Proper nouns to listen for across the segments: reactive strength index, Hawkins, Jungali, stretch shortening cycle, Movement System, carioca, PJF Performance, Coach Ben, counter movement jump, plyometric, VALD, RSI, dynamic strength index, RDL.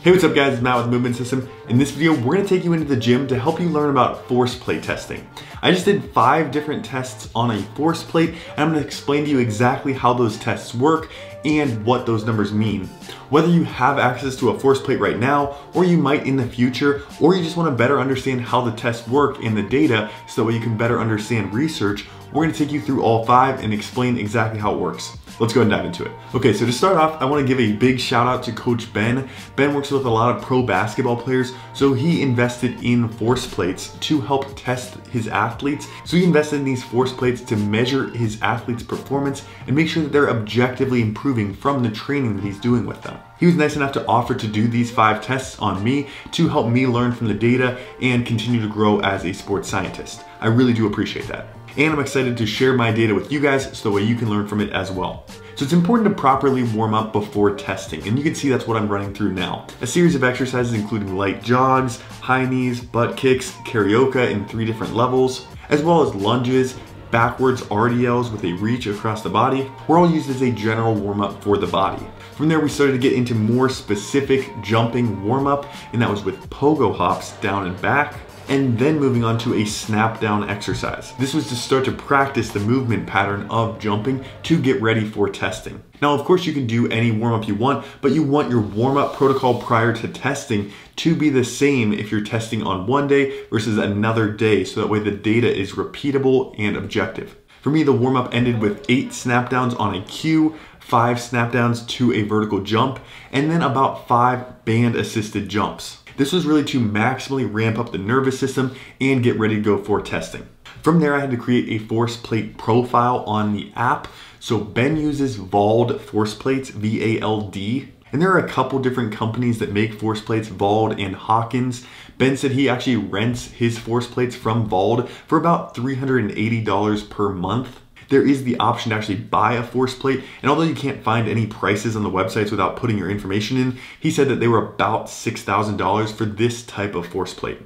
Hey, what's up guys, it's Matt with Movement System. In this video, we're gonna take you into the gym to help you learn about force plate testing. I just did 5 different tests on a force plate, and I'm gonna explain to you exactly how those tests work and what those numbers mean. Whether you have access to a force plate right now, or you might in the future, or you just wanna better understand how the tests work and the data so that way you can better understand research, we're gonna take you through all 5 and explain exactly how it works. Let's go and dive into it. Okay, so to start off, I wanna give a big shout out to Coach Ben. Ben works with a lot of pro basketball players, so he invested in force plates to help test his athletes. So he invested in these force plates to measure his athletes' performance and make sure that they're objectively improving from the training that he's doing with them. He was nice enough to offer to do these 5 tests on me to help me learn from the data and continue to grow as a sports scientist. I really do appreciate that. And I'm excited to share my data with you guys so that way you can learn from it as well. So it's important to properly warm up before testing, and you can see that's what I'm running through now. A series of exercises including light jogs, high knees, butt kicks, carioca in 3 different levels, as well as lunges, backwards RDLs with a reach across the body, were all used as a general warm-up for the body. From there, we started to get into more specific jumping warm-up, and that was with pogo hops down and back, and then moving on to a snap down exercise. This was to start to practice the movement pattern of jumping to get ready for testing. Now, of course, you can do any warm-up you want, but you want your warm-up protocol prior to testing to be the same if you're testing on one day versus another day, so that way the data is repeatable and objective. For me, the warm-up ended with 8 snap downs on a cue, 5 snap downs to a vertical jump, and then about 5 band-assisted jumps. This was really to maximally ramp up the nervous system and get ready to go for testing. From there, I had to create a force plate profile on the app. So Ben uses VALD force plates, V-A-L-D. And there are a couple different companies that make force plates, VALD and Hawkins. Ben said he actually rents his force plates from VALD for about $380 per month. There is the option to actually buy a force plate, and although you can't find any prices on the websites without putting your information in, he said that they were about $6,000 for this type of force plate.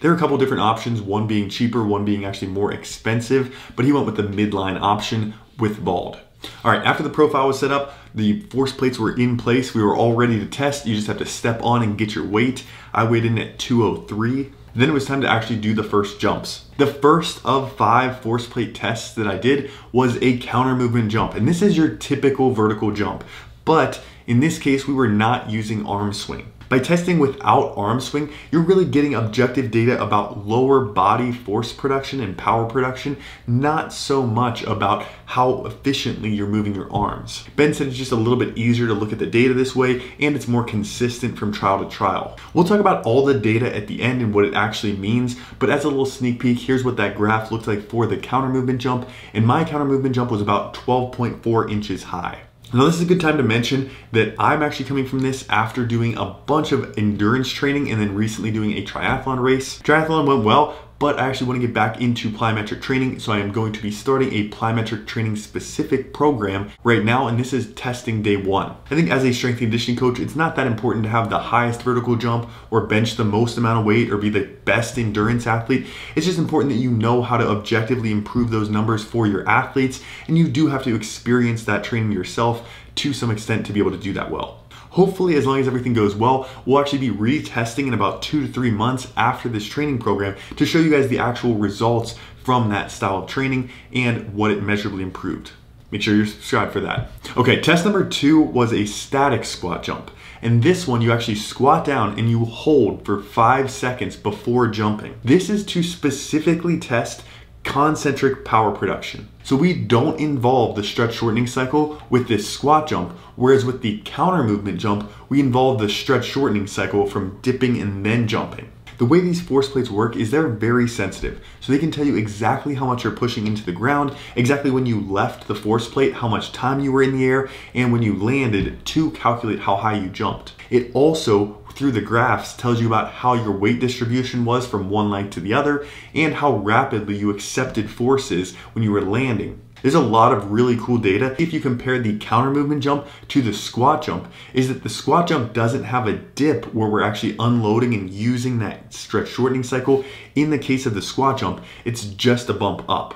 There are a couple different options, one being cheaper, one being actually more expensive, but he went with the midline option with VALD. All right, after the profile was set up, the force plates were in place. We were all ready to test. You just have to step on and get your weight. I weighed in at 203. Then it was time to actually do the first jumps. The first of 5 force plate tests that I did was a counter movement jump. And this is your typical vertical jump. But in this case, we were not using arm swing. By testing without arm swing, you're really getting objective data about lower body force production and power production, not so much about how efficiently you're moving your arms. Ben said it's just a little bit easier to look at the data this way, and it's more consistent from trial to trial. We'll talk about all the data at the end and what it actually means, but as a little sneak peek, here's what that graph looked like for the counter movement jump, and my counter movement jump was about 12.4 inches high. Now, this is a good time to mention that I'm actually coming from this after doing a bunch of endurance training and then recently doing a triathlon race. Triathlon went well, but I actually want to get back into plyometric training, so I am going to be starting a plyometric training specific program right now, and this is testing day 1. I think as a strength and conditioning coach, it's not that important to have the highest vertical jump or bench the most amount of weight or be the best endurance athlete. It's just important that you know how to objectively improve those numbers for your athletes, and you do have to experience that training yourself to some extent to be able to do that well. Hopefully, as long as everything goes well, we'll actually be retesting in about 2 to 3 months after this training program to show you guys the actual results from that style of training and what it measurably improved. Make sure you're subscribed for that. Okay, test number 2 was a static squat jump. And this one, you actually squat down and you hold for 5 seconds before jumping. This is to specifically test concentric power production. So we don't involve the stretch shortening cycle with this squat jump, whereas with the counter movement jump, we involve the stretch shortening cycle from dipping and then jumping. The way these force plates work is they're very sensitive. So they can tell you exactly how much you're pushing into the ground, exactly when you left the force plate, how much time you were in the air, and when you landed to calculate how high you jumped. It also, through the graphs, tells you about how your weight distribution was from one leg to the other and how rapidly you accepted forces when you were landing. There's a lot of really cool data. If you compare the counter movement jump to the squat jump, is that the squat jump doesn't have a dip where we're actually unloading and using that stretch shortening cycle. In the case of the squat jump, it's just a bump up.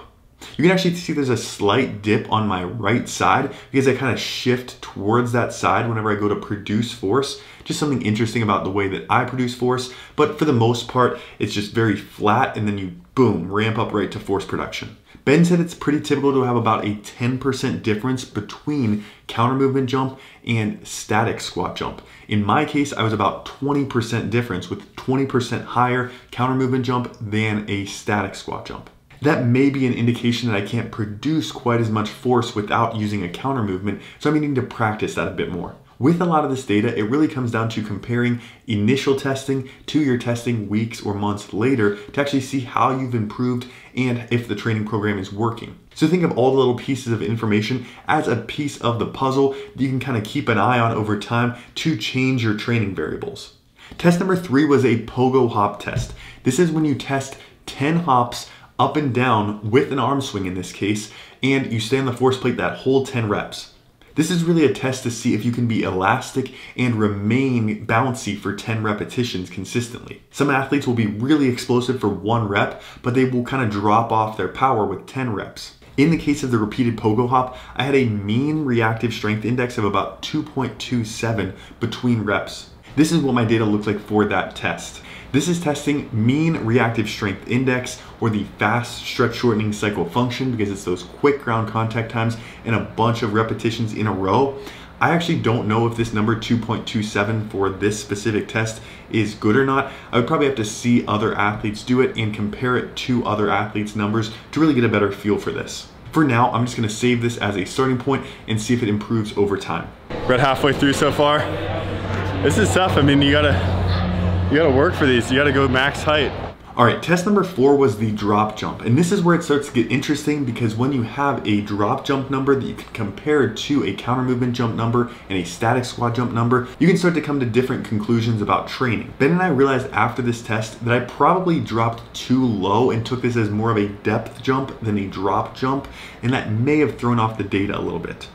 You can actually see there's a slight dip on my right side because I kind of shift towards that side whenever I go to produce force. Just something interesting about the way that I produce force, but for the most part, it's just very flat and then you boom, ramp up right to force production. Ben said it's pretty typical to have about a 10% difference between counter movement jump and static squat jump. In my case, I was about 20% difference with 20% higher counter movement jump than a static squat jump. That may be an indication that I can't produce quite as much force without using a counter movement, so I'm needing to practice that a bit more. With a lot of this data, it really comes down to comparing initial testing to your testing weeks or months later to actually see how you've improved and if the training program is working. So think of all the little pieces of information as a piece of the puzzle that you can kind of keep an eye on over time to change your training variables. Test number 3 was a pogo hop test. This is when you test 10 hops up and down with an arm swing in this case, and you stay on the force plate that whole 10 reps. This is really a test to see if you can be elastic and remain bouncy for 10 repetitions consistently. Some athletes will be really explosive for 1 rep, but they will kind of drop off their power with 10 reps. In the case of the repeated pogo hop, I had a mean reactive strength index of about 2.27 between reps. This is what my data looked like for that test. This is testing mean reactive strength index, or the fast stretch shortening cycle function, because it's those quick ground contact times and a bunch of repetitions in a row. I actually don't know if this number 2.27 for this specific test is good or not. I would probably have to see other athletes do it and compare it to other athletes' numbers to really get a better feel for this. For now, I'm just gonna save this as a starting point and see if it improves over time. We're at halfway through so far. This is tough. I mean, you gotta work for these. You gotta go max height. All right, test number 4 was the drop jump. And this is where it starts to get interesting, because when you have a drop jump number that you can compare to a counter movement jump number and a static squat jump number, you can start to come to different conclusions about training. Ben and I realized after this test that I probably dropped too low and took this as more of a depth jump than a drop jump. And that may have thrown off the data a little bit.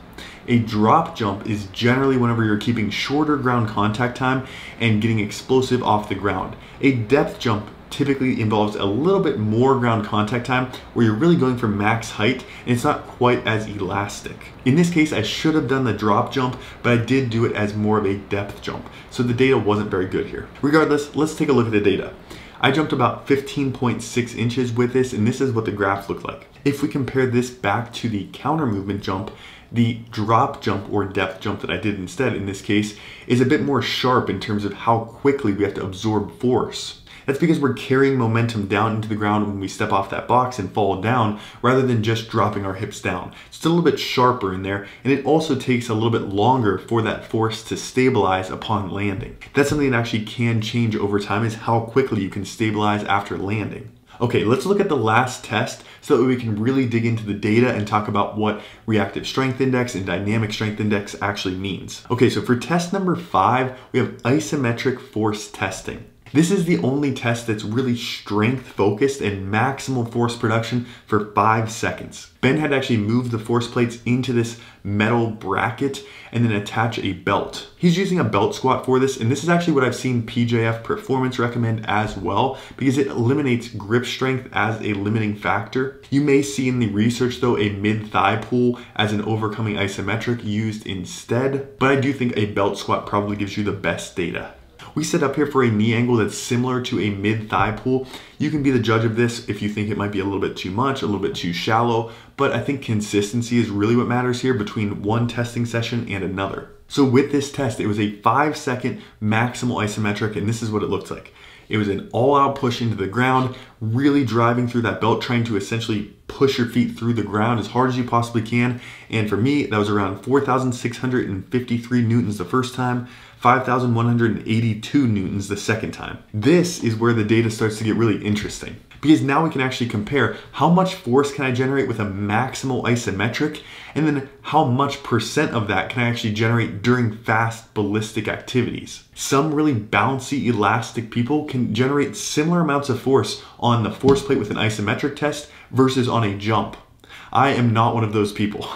A drop jump is generally whenever you're keeping shorter ground contact time and getting explosive off the ground. A depth jump typically involves a little bit more ground contact time, where you're really going for max height and it's not quite as elastic. In this case, I should have done the drop jump, but I did do it as more of a depth jump. So the data wasn't very good here. Regardless, let's take a look at the data. I jumped about 15.6 inches with this, and this is what the graph looked like. If we compare this back to the counter movement jump, the drop jump or depth jump that I did instead in this case is a bit more sharp in terms of how quickly we have to absorb force. That's because we're carrying momentum down into the ground when we step off that box and fall down, rather than just dropping our hips down. It's a little bit sharper in there, and it also takes a little bit longer for that force to stabilize upon landing. That's something that actually can change over time, is how quickly you can stabilize after landing. Okay, let's look at the last test so that we can really dig into the data and talk about what reactive strength index and dynamic strength index actually means. Okay, so for test number 5, we have isometric force testing. This is the only test that's really strength focused and maximal force production for 5 seconds. Ben had actually moved the force plates into this metal bracket and then attach a belt. He's using a belt squat for this, and this is actually what I've seen PJF Performance recommend as well, because it eliminates grip strength as a limiting factor. You may see in the research though a mid-thigh pull as an overcoming isometric used instead, but I do think a belt squat probably gives you the best data. We set up here for a knee angle that's similar to a mid-thigh pull. You can be the judge of this if you think it might be a little bit too much, a little bit too shallow, but I think consistency is really what matters here between one testing session and another. So with this test, it was a 5-second maximal isometric, and this is what it looked like. It was an all-out push into the ground, really driving through that belt, trying to essentially push your feet through the ground as hard as you possibly can. And for me, that was around 4,653 newtons the first time, 5,182 newtons the second time. This is where the data starts to get really interesting, because now we can actually compare how much force can I generate with a maximal isometric, and then how much % of that can I actually generate during fast ballistic activities. Some really bouncy, elastic people can generate similar amounts of force on the force plate with an isometric test versus on a jump. I am not one of those people.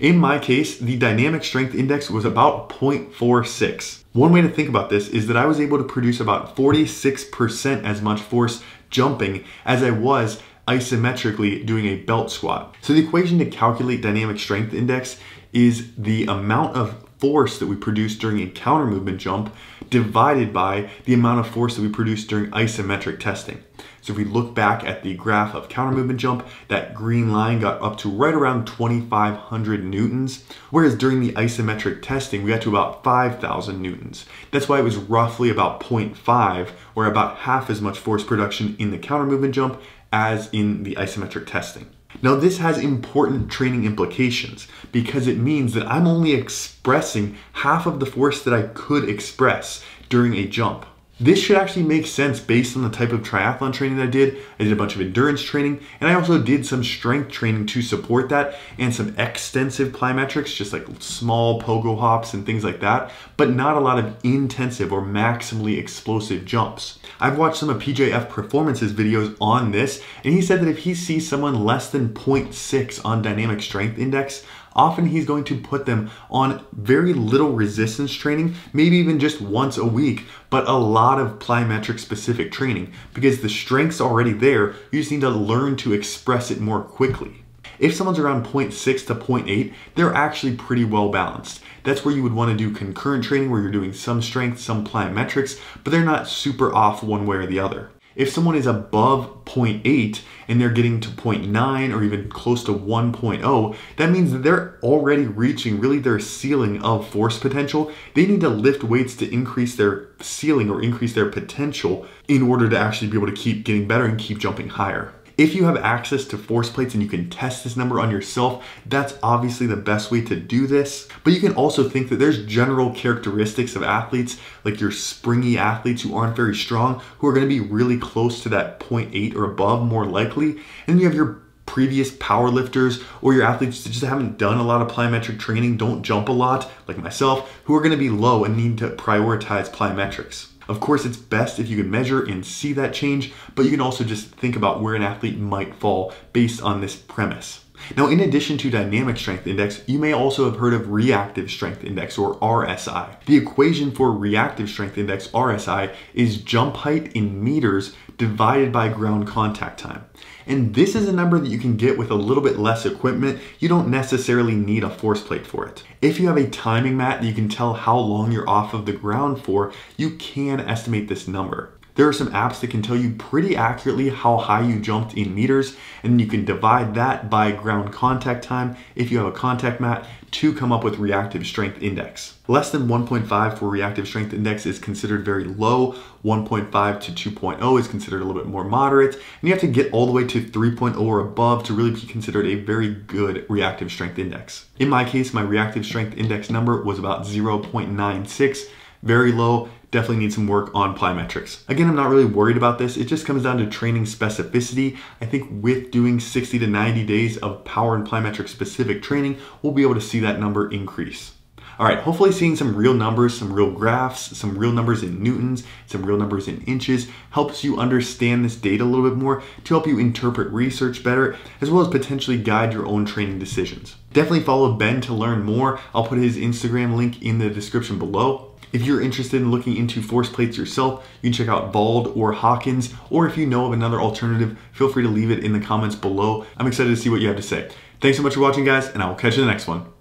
In my case, the dynamic strength index was about 0.46. One way to think about this is that I was able to produce about 46% as much force jumping as I was isometrically doing a belt squat. So the equation to calculate dynamic strength index is the amount of force that we produce during a counter movement jump divided by the amount of force that we produce during isometric testing. So if we look back at the graph of counter movement jump, that green line got up to right around 2,500 newtons, whereas during the isometric testing, we got to about 5,000 newtons. That's why it was roughly about 0.5, or about half as much force production in the counter movement jump as in the isometric testing. Now this has important training implications because it means that I'm only expressing half of the force that I could express during a jump. This should actually make sense based on the type of triathlon training that I did. I did a bunch of endurance training, and I also did some strength training to support that and some extensive plyometrics, just like small pogo hops and things like that, but not a lot of intensive or maximally explosive jumps. I've watched some of PJF Performance's videos on this, and he said that if he sees someone less than 0.6 on dynamic strength index, often he's going to put them on very little resistance training, maybe even just once a week, but a lot of plyometric specific training because the strength's already there. You just need to learn to express it more quickly. If someone's around 0.6 to 0.8, they're actually pretty well balanced. That's where you would want to do concurrent training where you're doing some strength, some plyometrics, but they're not super off one way or the other. If someone is above 0.8 and they're getting to 0.9 or even close to 1.0, that means that they're already reaching really their ceiling of force potential. They need to lift weights to increase their ceiling or increase their potential in order to actually be able to keep getting better and keep jumping higher. If you have access to force plates and you can test this number on yourself, that's obviously the best way to do this. But you can also think that there's general characteristics of athletes, like your springy athletes who aren't very strong, who are gonna be really close to that 0.8 or above more likely. And you have your previous power lifters or your athletes that just haven't done a lot of plyometric training, don't jump a lot, like myself, who are gonna be low and need to prioritize plyometrics. Of course, it's best if you can measure and see that change, but you can also just think about where an athlete might fall based on this premise. Now, in addition to dynamic strength index, you may also have heard of reactive strength index or RSI. The equation for reactive strength index, RSI, is jump height in meters divided by ground contact time. And this is a number that you can get with a little bit less equipment. You don't necessarily need a force plate for it. If you have a timing mat that you can tell how long you're off of the ground for, you can estimate this number. There are some apps that can tell you pretty accurately how high you jumped in meters, and you can divide that by ground contact time if you have a contact mat to come up with reactive strength index. Less than 1.5 for reactive strength index is considered very low. 1.5 to 2.0 is considered a little bit more moderate, and you have to get all the way to 3.0 or above to really be considered a very good reactive strength index. In my case, my reactive strength index number was about 0.96, very low. Definitely need some work on plyometrics. Again, I'm not really worried about this. It just comes down to training specificity. I think with doing 60 to 90 days of power and plyometric specific training, we'll be able to see that number increase. All right, hopefully seeing some real numbers, some real graphs, some real numbers in newtons, some real numbers in inches helps you understand this data a little bit more to help you interpret research better, as well as potentially guide your own training decisions. Definitely follow Ben to learn more. I'll put his Instagram link in the description below. If you're interested in looking into force plates yourself, you can check out VALD or Hawkins, or if you know of another alternative, feel free to leave it in the comments below. I'm excited to see what you have to say. Thanks so much for watching, guys, and I will catch you in the next one.